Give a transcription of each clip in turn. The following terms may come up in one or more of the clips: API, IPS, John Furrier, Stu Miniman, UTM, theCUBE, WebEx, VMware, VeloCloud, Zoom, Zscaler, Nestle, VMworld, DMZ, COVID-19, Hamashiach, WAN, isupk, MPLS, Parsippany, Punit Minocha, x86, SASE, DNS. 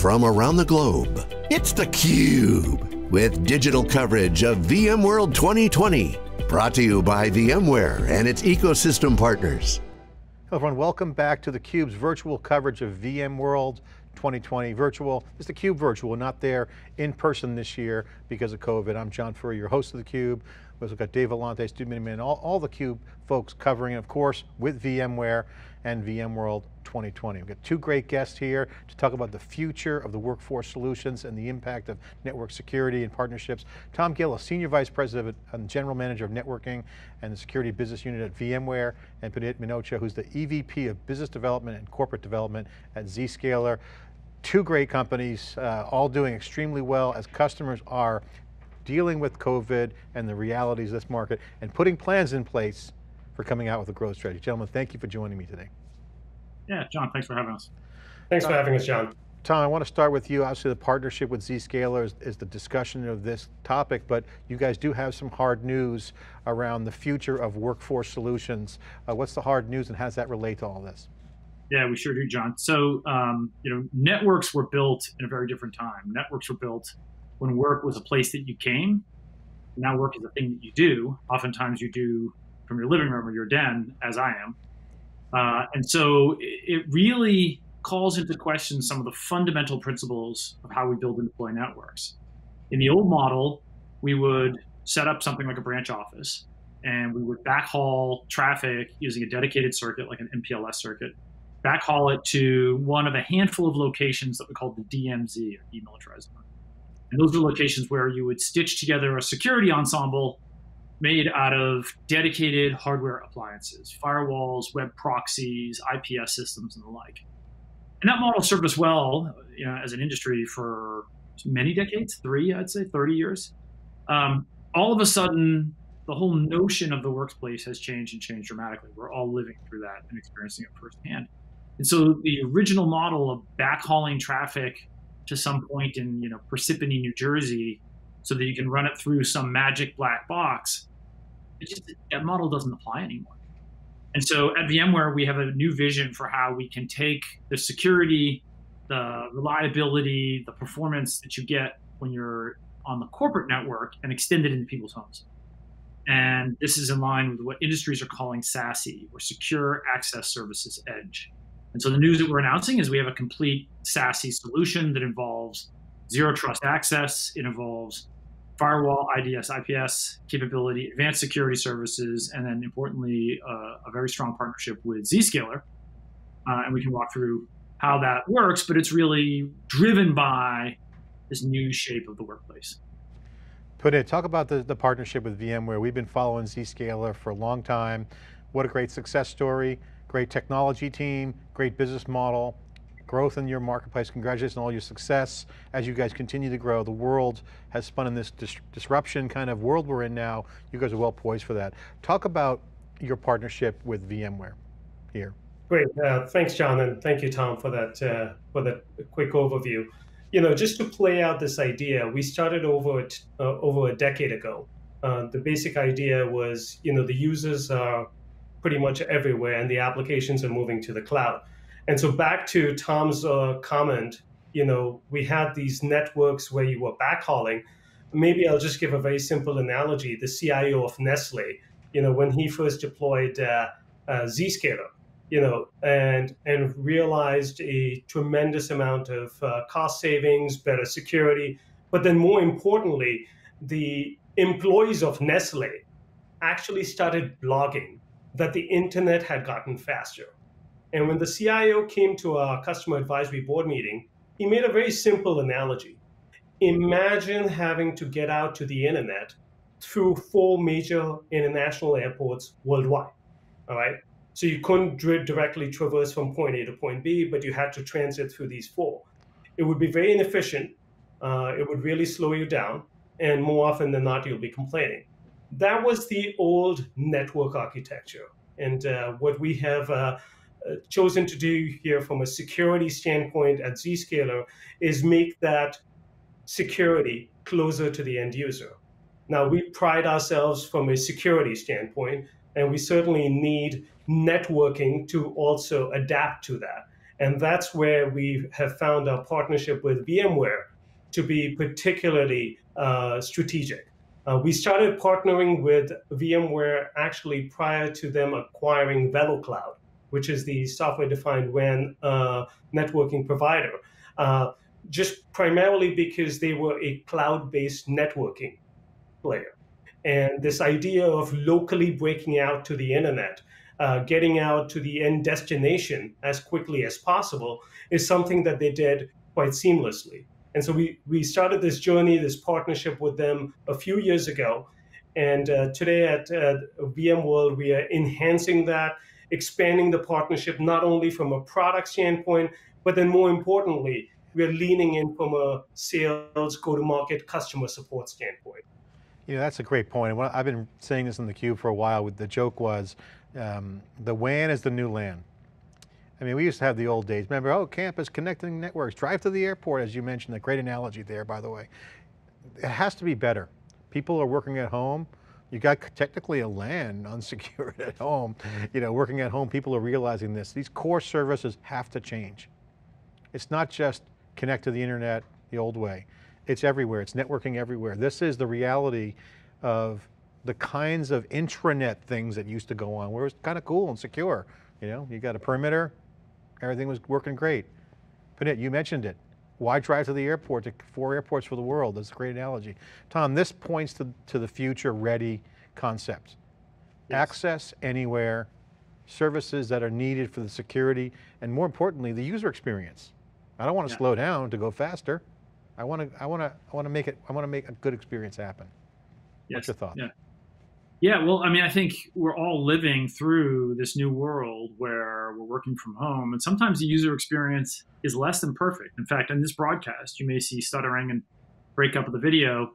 from around the globe. It's theCUBE, with digital coverage of VMworld 2020. Brought to you by VMware and its ecosystem partners. Hello everyone, welcome back to theCUBE's virtual coverage of VMworld 2020 virtual. It's theCUBE virtual, not there in person this year because of COVID. I'm John Furrier, your host of theCUBE. We've got Dave Vellante, Stu Miniman, all theCUBE folks covering, of course, with VMware and VMworld 2020. We've got two great guests here to talk about the future of the workforce solutions and the impact of network security and partnerships. Tom Gill, a Senior Vice President and General Manager of Networking and the Security Business Unit at VMware, and Punit Minocha, who's the EVP of Business Development and Corporate Development at Zscaler. Two great companies, all doing extremely well as customers are dealing with COVID and the realities of this market and putting plans in place for coming out with a growth strategy. Gentlemen, thank you for joining me today. Yeah, John, thanks for having us. Thanks for having us, John. Tom, I want to start with you. Obviously the partnership with Zscaler is the discussion of this topic, but you guys do have some hard news around the future of workforce solutions. What's the hard news and how does that relate to all this? Yeah, we sure do, John. So, networks were built in a very different time. Networks were built when work was a place that you came. Now work is a thing that you do. Oftentimes you do from your living room or your den, as I am. And so it really calls into question some of the fundamental principles of how we build and deploy networks. In the old model, we would set up something like a branch office and we would backhaul traffic using a dedicated circuit, like an MPLS circuit, backhaul it to one of a handful of locations that we called the DMZ, or demilitarized zone. And those are locations where you would stitch together a security ensemble made out of dedicated hardware appliances, firewalls, web proxies, IPS systems, and the like. And that model served us well, as an industry for many decades, 30 years. All of a sudden, the whole notion of the workplace has changed and changed dramatically. We're all living through that and experiencing it firsthand. And so the original model of backhauling traffic to some point in Parsippany, New Jersey, so that you can run it through some magic black box, that model doesn't apply anymore. And so at VMware, we have a new vision for how we can take the security, the reliability, the performance that you get when you're on the corporate network and extend it into people's homes. And this is in line with what industries are calling SASE, or Secure Access Services Edge. And so the news that we're announcing is we have a complete SASE solution that involves zero trust access. It involves firewall, IDS, IPS capability, advanced security services, and then importantly, a very strong partnership with Zscaler. And we can walk through how that works, but it's really driven by this new shape of the workplace. Punit, talk about the partnership with VMware. We've been following Zscaler for a long time. What a great success story. Great technology team, great business model, growth in your marketplace. Congratulations on all your success. As you guys continue to grow, the world has spun in this disruption kind of world we're in now. You guys are well poised for that. Talk about your partnership with VMware here. Great, thanks John, and thank you Tom for that quick overview. Just to play out this idea, we started over a decade ago. The basic idea was, the users are pretty much everywhere and the applications are moving to the cloud. And so back to Tom's comment, we had these networks where you were backhauling. Maybe I'll just give a very simple analogy. The CIO of Nestle, when he first deployed Zscaler, and realized a tremendous amount of cost savings, better security, but then more importantly, the employees of Nestle actually started blogging that the internet had gotten faster. And when the CIO came to our customer advisory board meeting, he made a very simple analogy. Imagine having to get out to the internet through 4 major international airports worldwide, all right? So you couldn't directly traverse from point A to point B, but you had to transit through these 4. It would be very inefficient. It would really slow you down. And more often than not, you'll be complaining. That was the old network architecture. And what we have chosen to do here from a security standpoint at Zscaler is make that security closer to the end user. Now, we pride ourselves from a security standpoint, and we certainly need networking to also adapt to that. And that's where we have found our partnership with VMware to be particularly strategic. We started partnering with VMware actually prior to them acquiring VeloCloud, which is the software-defined WAN networking provider, just primarily because they were a cloud-based networking player. And this idea of locally breaking out to the internet, getting out to the end destination as quickly as possible is something that they did quite seamlessly. And so we started this journey, this partnership with them a few years ago. And today at VMworld, we are enhancing that, expanding the partnership, not only from a product standpoint, but then more importantly, we're leaning in from a sales, go-to-market, customer support standpoint. You know, that's a great point. I've been saying this in theCUBE for a while. The joke was, the WAN is the new LAN. I mean, we used to have the old days. Remember, oh, campus connecting networks, drive to the airport, as you mentioned, a great analogy there, by the way. It has to be better. People are working at home. You got technically a LAN unsecured at home. You know, working at home, people are realizing this. These core services have to change. It's not just connect to the internet the old way. It's everywhere, it's networking everywhere. This is the reality of the kinds of intranet things that used to go on, where it was kind of cool and secure. You know, you got a perimeter, everything was working great. Punit, you mentioned it. Why drive to the airport, to 4 airports for the world? That's a great analogy. Tom, this points to the future ready concept. Yes. Access anywhere, services that are needed for the security, and more importantly, the user experience. I don't want to slow down to go faster. I want to make a good experience happen. Yes. What's your thought? Yeah, well, I mean, I think we're all living through this new world where we're working from home, and sometimes the user experience is less than perfect. In fact, in this broadcast, you may see stuttering and break up of the video,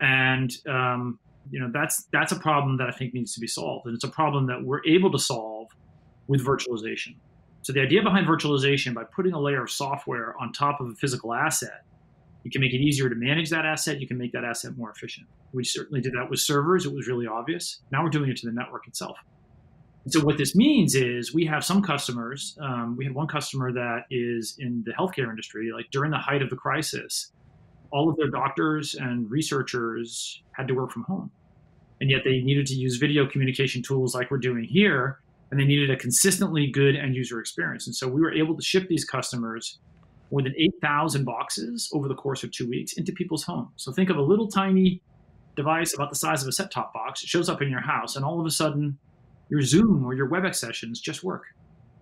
and you know, that's a problem that I think needs to be solved, and it's a problem that we're able to solve with virtualization. So the idea behind virtualization, by putting a layer of software on top of a physical asset, you can make it easier to manage that asset. You can make that asset more efficient. We certainly did that with servers. It was really obvious. Now we're doing it to the network itself. And so what this means is we have some customers. We had one customer that is in the healthcare industry. Like during the height of the crisis, all of their doctors and researchers had to work from home. And yet they needed to use video communication tools like we're doing here. And they needed a consistently good end user experience. And so we were able to ship these customers more than 8,000 boxes over the course of 2 weeks into people's homes. So think of a little tiny device about the size of a set-top box. It shows up in your house, and all of a sudden, your Zoom or your WebEx sessions just work.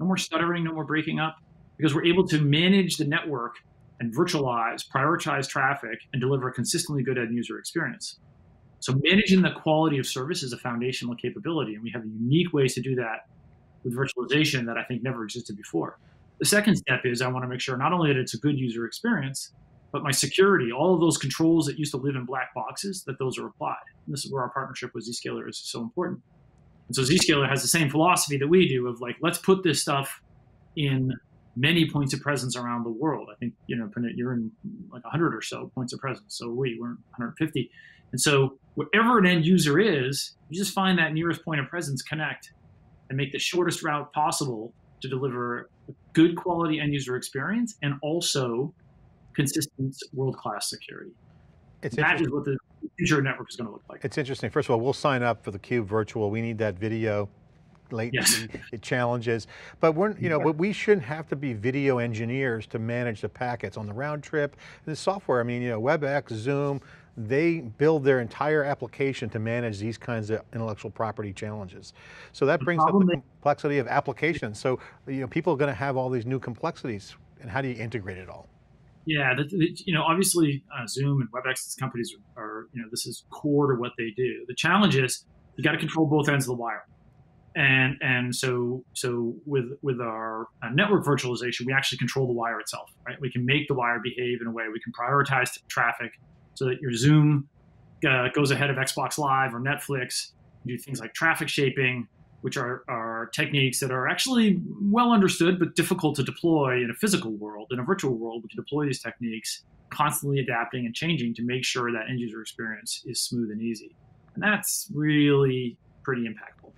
No more stuttering, no more breaking up, because we're able to manage the network and virtualize, prioritize traffic, and deliver a consistently good end-user experience. So managing the quality of service is a foundational capability, and we have unique ways to do that with virtualization that I think never existed before. The second step is I want to make sure not only that it's a good user experience, but my security, all of those controls that used to live in black boxes, that those are applied. And this is where our partnership with Zscaler is so important. And so Zscaler has the same philosophy that we do of like, let's put this stuff in many points of presence around the world. I think, you know, Punit, you're in like 100 or so points of presence. So we're in 150. And so wherever an end user is, you just find that nearest point of presence, connect, and make the shortest route possible to deliver a good quality end user experience and also consistent world-class security. That is what the future network is going to look like. It's interesting. First of all, we'll sign up for the Cube virtual. We need that video latency challenges, but we're, you know, but we shouldn't have to be video engineers to manage the packets on the round trip. The software, I mean, you know, WebEx, Zoom, they build their entire application to manage these kinds of intellectual property challenges. So that brings up the complexity of applications. So, you know, people are going to have all these new complexities, and how do you integrate it all? Yeah, you know, obviously Zoom and WebEx, these companies are, you know, this is core to what they do. The challenge is you got to control both ends of the wire. And so with our network virtualization, we actually control the wire itself, right? We can make the wire behave in a way, we can prioritize traffic, so that your Zoom goes ahead of Xbox Live or Netflix. You do things like traffic shaping, which are techniques that are actually well understood, but difficult to deploy in a physical world. In a virtual world, we can deploy these techniques, constantly adapting and changing to make sure that end user experience is smooth and easy. And that's really pretty impactful.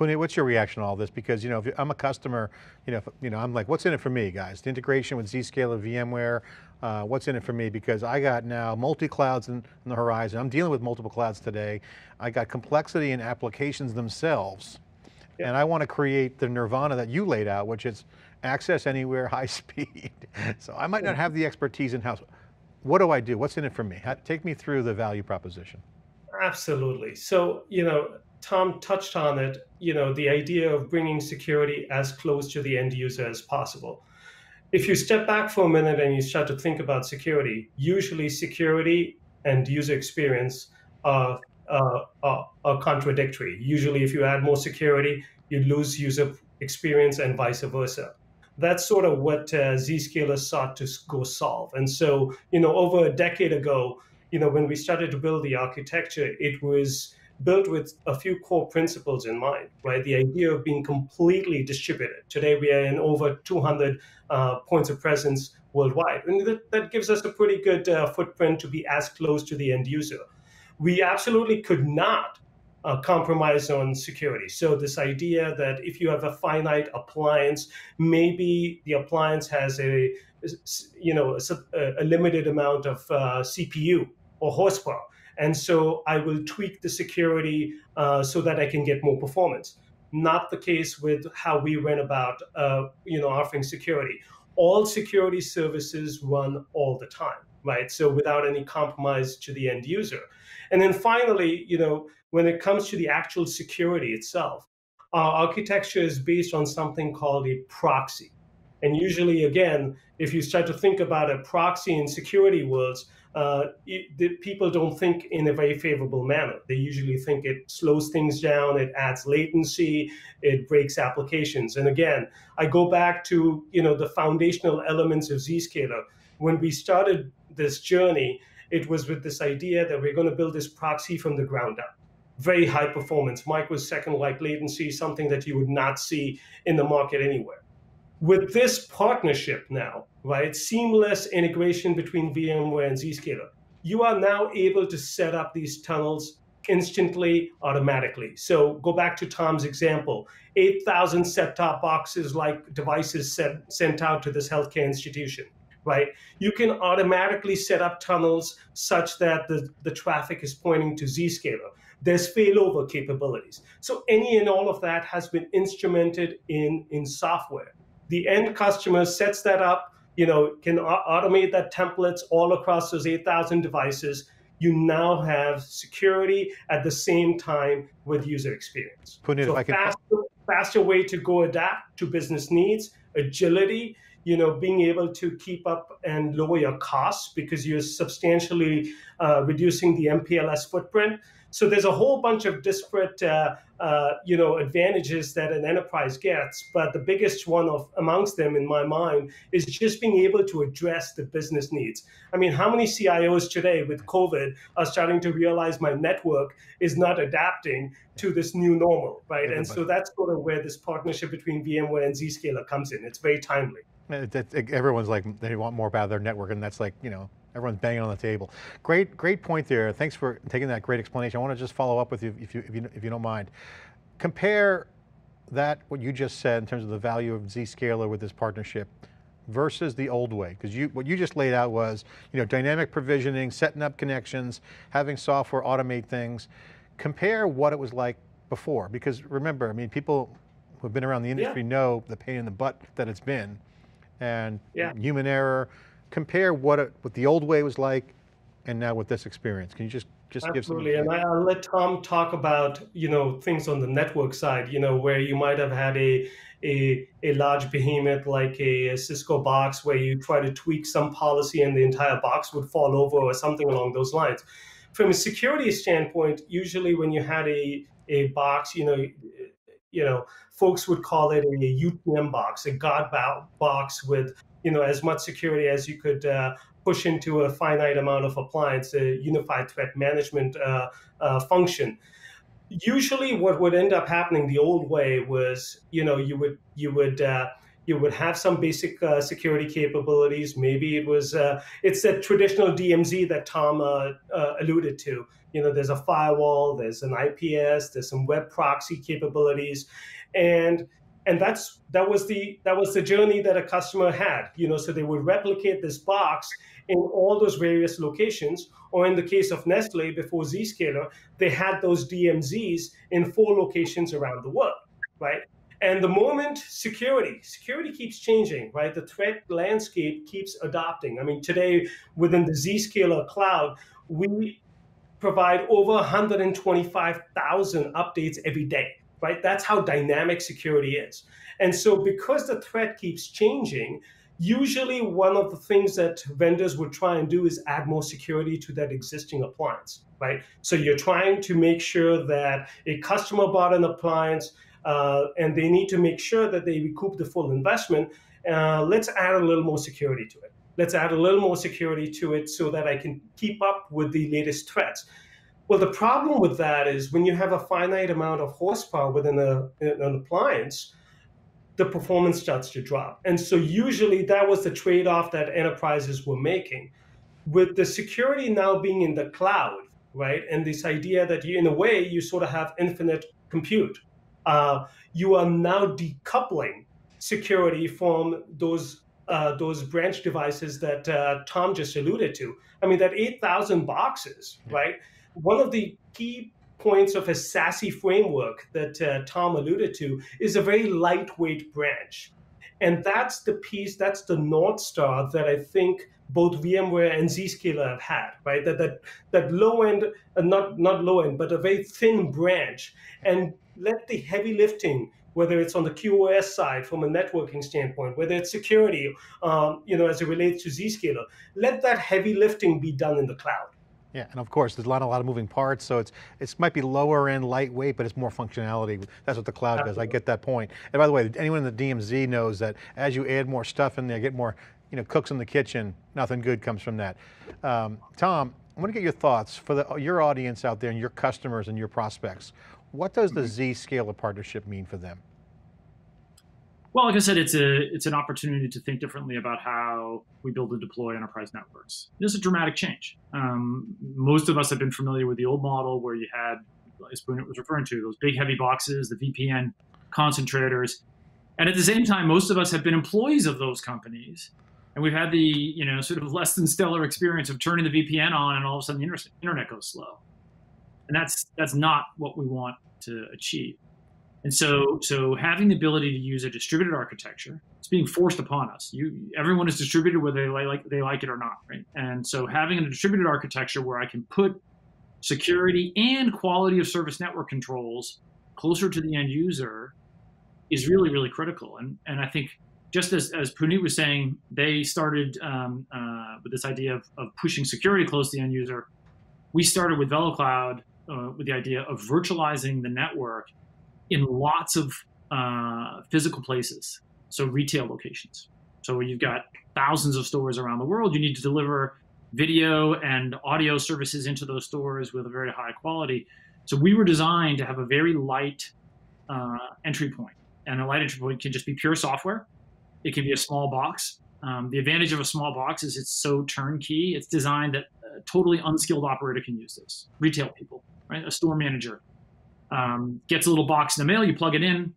Punit, what's your reaction to all this? Because you know, if I'm a customer, I'm like, what's in it for me, guys? The integration with Zscaler, VMware, what's in it for me? Because I got now multi-clouds in the horizon. I'm dealing with multiple clouds today. I got complexity in applications themselves. Yeah. And I want to create the nirvana that you laid out, which is access anywhere, high speed. So I might not have the expertise in-house. What do I do? What's in it for me? Take me through the value proposition. Absolutely. So, Tom touched on it, the idea of bringing security as close to the end user as possible. If you step back for a minute and you start to think about security, usually security and user experience are contradictory. Usually if you add more security, you lose user experience and vice versa. That's sort of what Zscaler sought to go solve. And so, over a decade ago, when we started to build the architecture, it was built with a few core principles in mind, right? The idea of being completely distributed. Today, we are in over 200 points of presence worldwide. And that gives us a pretty good footprint to be as close to the end user. We absolutely could not compromise on security. So this idea that if you have a finite appliance, maybe the appliance has a limited amount of CPU or horsepower. And so I will tweak the security so that I can get more performance. Not the case with how we went about offering security. All security services run all the time, right? So without any compromise to the end user. And then finally, when it comes to the actual security itself, our architecture is based on something called a proxy. And usually, again, if you start to think about a proxy in security worlds, people don't think in a very favorable manner. They usually think it slows things down, it adds latency, it breaks applications. And again, I go back to the foundational elements of Zscaler. When we started this journey, it was with this idea that we're going to build this proxy from the ground up. Very high performance, microsecond-like latency, something that you would not see in the market anywhere. With this partnership now, right, seamless integration between VMware and Zscaler, you are now able to set up these tunnels instantly, automatically. So go back to Tom's example, 8,000 set-top boxes like devices sent out to this healthcare institution, right? You can automatically set up tunnels such that the traffic is pointing to Zscaler. There's failover capabilities. So any and all of that has been instrumented in software. The end customer sets that up, can automate that templates all across those 8,000 devices. You now have security at the same time with user experience. Punit, so faster way to go adapt to business needs, agility, being able to keep up and lower your costs because you're substantially reducing the MPLS footprint. So there's a whole bunch of disparate, advantages that an enterprise gets, but the biggest one amongst them in my mind is just being able to address the business needs. I mean, how many CIOs today with COVID are starting to realize my network is not adapting to this new normal, right? Everybody. And so that's sort of where this partnership between VMware and Zscaler comes in. It's very timely. Everyone's like, they want more about their network, and that's like, everyone's banging on the table. Great point there. Thanks for taking that great explanation. I want to just follow up with you if you don't mind. Compare that, what you just said in terms of the value of Zscaler with this partnership versus the old way. Because what you just laid out was, dynamic provisioning, setting up connections, having software automate things. Compare what it was like before. Because remember, I mean, people who've been around the industry know the pain in the butt that it's been and human error. Compare what the old way was like and now with this experience. Can you just give some? Absolutely, and I'll let Tom talk about, things on the network side, where you might have had a large behemoth like a Cisco box where you try to tweak some policy and the entire box would fall over or something along those lines. From a security standpoint, usually when you had a box, folks would call it a UTM box, a guard box with as much security as you could push into a finite amount of appliance, a unified threat management function. Usually what would end up happening the old way was, you would you would have some basic security capabilities. Maybe it was, it's that traditional DMZ that Tom alluded to. You know, there's a firewall, there's an IPS, there's some web proxy capabilities. And that was the journey that a customer had, you know, so they would replicate this box in all those various locations, or in the case of Nestle before Zscaler, they had those DMZs in 4 locations around the world, right? And the moment security keeps changing, right? The threat landscape keeps adopting. I mean, today within the Zscaler cloud, we provide over 125,000 updates every day. Right? That's how dynamic security is. And so because the threat keeps changing, usually one of the things that vendors would try and do is add more security to that existing appliance, right? So you're trying to make sure that a customer bought an appliance and they need to make sure that they recoup the full investment. Let's add a little more security to it. Let's add a little more security to it so that I can keep up with the latest threats. Well, the problem with that is when you have a finite amount of horsepower within an appliance, the performance starts to drop. And so usually that was the trade-off that enterprises were making. With the security now being in the cloud, right, and this idea that you, in a way you sort of have infinite compute, you are now decoupling security from those branch devices that Tom just alluded to. I mean, that 8,000 boxes, right? One of the key points of a SASE framework that Tom alluded to is a very lightweight branch. And that's the piece, that's the North Star that I think both VMware and Zscaler have had, right? That low end, not low end, but a very thin branch, and let the heavy lifting, whether it's on the QoS side from a networking standpoint, whether it's security, you know, as it relates to Zscaler, let that heavy lifting be done in the cloud. Yeah, and of course, there's a lot of moving parts, so it might be lower end, lightweight, but it's more functionality. That's what the cloud does. Absolutely. I get that point. And by the way, anyone in the DMZ knows that as you add more stuff in there, get more, you know, cooks in the kitchen, nothing good comes from that. Tom, I want to get your thoughts for your audience out there and your customers and your prospects. What does the Zscaler partnership mean for them? Well, like I said, it's an opportunity to think differently about how we build and deploy enterprise networks. This is a dramatic change. Most of us have been familiar with the old model where you had, as Punit was referring to, those big heavy boxes, the VPN concentrators. And at the same time, most of us have been employees of those companies. And we've had the, you know, sort of less than stellar experience of turning the VPN on and all of a sudden the internet goes slow. And that's not what we want to achieve. And so having the ability to use a distributed architecture, it's being forced upon us. Everyone is distributed whether they like it or not, right? And so having a distributed architecture where I can put security and quality of service network controls closer to the end user is really, really critical. And I think just as Punit was saying, they started with this idea of pushing security close to the end user. We started with VeloCloud with the idea of virtualizing the network in lots of physical places, so retail locations. So where you've got thousands of stores around the world, you need to deliver video and audio services into those stores with a very high quality. So we were designed to have a very light entry point. And a light entry point can just be pure software. It can be a small box. The advantage of a small box is it's so turnkey, it's designed that a totally unskilled operator can use this. Retail people, right? A store manager. Gets a little box in the mail, you plug it in,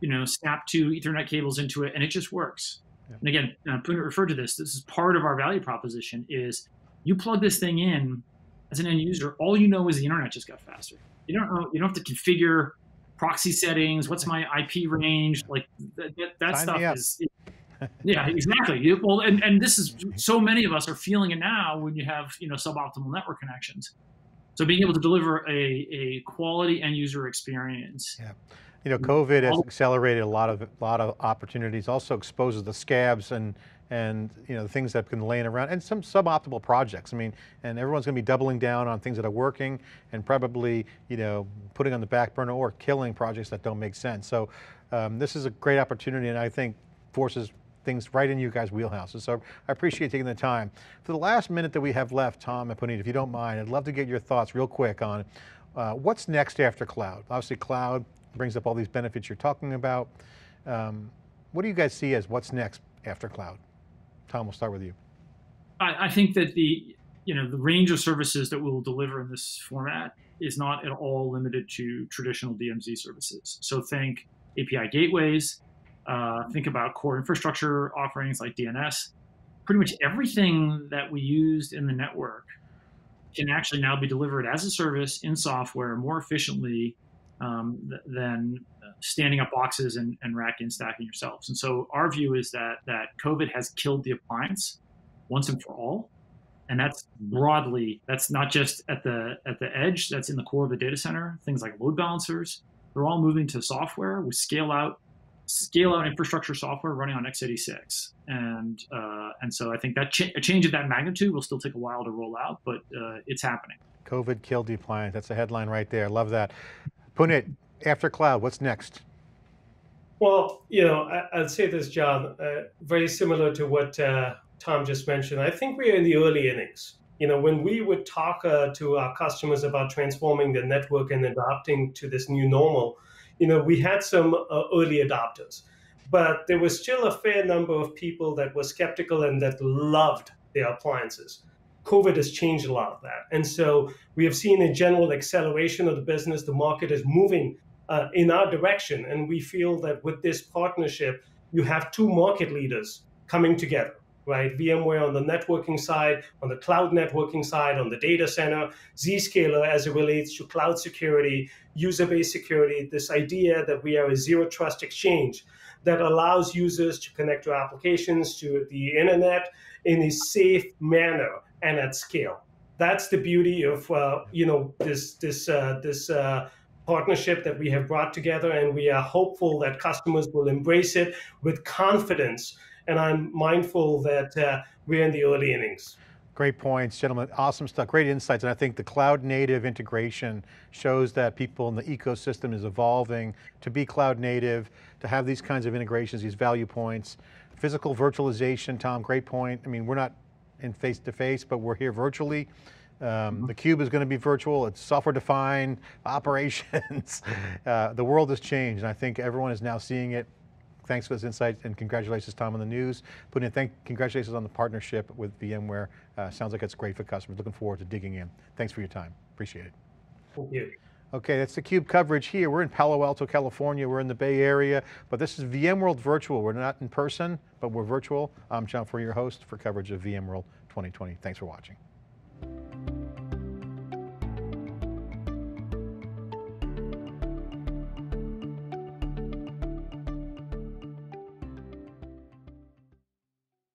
you know, snap 2 Ethernet cables into it, and it just works. Yeah. And again, Punit referred to this. This is part of our value proposition is you plug this thing in as an end user. All you know is the internet just got faster. You don't have to configure proxy settings. What's my IP range? Like that stuff is, yeah, exactly. Well, and this is, so many of us are feeling it now when you have, you know, suboptimal network connections. So being able to deliver a quality end user experience. Yeah. You know, COVID has accelerated a lot of opportunities, also exposes the scabs and you know, the things that can laying around and some suboptimal projects. I mean, and everyone's going to be doubling down on things that are working and probably, you know, putting on the back burner or killing projects that don't make sense. So this is a great opportunity and I think forces things right in you guys' wheelhouses. So I appreciate taking the time. For the last minute that we have left, Tom and Punit, if you don't mind, I'd love to get your thoughts real quick on what's next after cloud. Obviously cloud brings up all these benefits you're talking about. What do you guys see as what's next after cloud? Tom, we'll start with you. I think that the range of services that we'll deliver in this format is not at all limited to traditional DMZ services. So think API gateways, think about core infrastructure offerings like DNS. Pretty much everything that we used in the network can actually now be delivered as a service in software more efficiently than standing up boxes and racking and stacking yourselves. And so our view is that COVID has killed the appliance once and for all. And that's broadly, that's not just at the edge, that's in the core of the data center. Things like load balancers, they're all moving to software with scale out infrastructure software running on x86. And so I think that a change of that magnitude will still take a while to roll out, but it's happening. COVID killed the appliance. That's a headline right there. Love that. Punit, after cloud, what's next? Well, I'll say this, John, very similar to what Tom just mentioned. I think we are in the early innings. When we would talk to our customers about transforming the network and adopting to this new normal, we had some early adopters, but there was still a fair number of people that were skeptical and that loved their appliances. COVID has changed a lot of that. And so we have seen a general acceleration of the business. The market is moving in our direction. And we feel that with this partnership, you have two market leaders coming together, right? VMware on the networking side, on the cloud networking side, on the data center, Zscaler as it relates to cloud security, user-based security, this idea that we are a zero-trust exchange that allows users to connect to applications, to the internet in a safe manner and at scale. That's the beauty of this partnership that we have brought together, and we are hopeful that customers will embrace it with confidence. And I'm mindful that we're in the early innings. Great points, gentlemen. Awesome stuff, great insights. And I think the cloud native integration shows that people in the ecosystem is evolving to be cloud native, to have these kinds of integrations, these value points. Physical virtualization, Tom, great point. I mean, we're not in face-to-face, but we're here virtually. theCUBE is going to be virtual, it's software-defined operations. The world has changed, and I think everyone is now seeing it. Thanks for this insight, and congratulations, Tom, on the news. Punit, congratulations on the partnership with VMware. Sounds like it's great for customers. Looking forward to digging in. Thanks for your time, appreciate it. Thank you. Okay, that's theCUBE coverage here. We're in Palo Alto, California. We're in the Bay Area, but this is VMworld Virtual. We're not in person, but we're virtual. I'm John Furrier, your host for coverage of VMworld 2020. Thanks for watching.